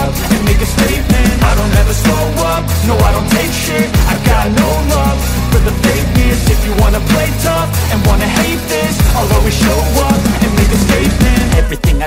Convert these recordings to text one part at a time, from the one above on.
up and make a statement. I don't ever slow up, no I don't take shit. I got no love for the fakeness. If you wanna play tough and wanna hate this, I'll always show up and make a statement. Everything I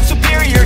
superior.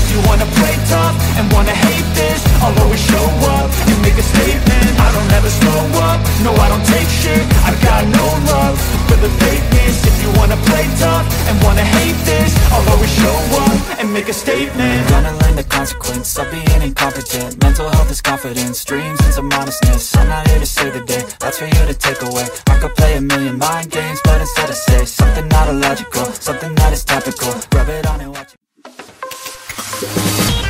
If you wanna play tough and wanna hate this, I'll always show up and make a statement. I don't ever slow up, no I don't take shit. I've got no love for the fakeness. If you wanna play tough and wanna hate this, I'll always show up and make a statement. Gonna learn the consequence of being incompetent. Mental health is confidence, dreams and some modestness. I'm not here to save the day, that's for you to take away. I could play a million mind games, but instead I say something not illogical, something that is topical. Rub it on and watch it.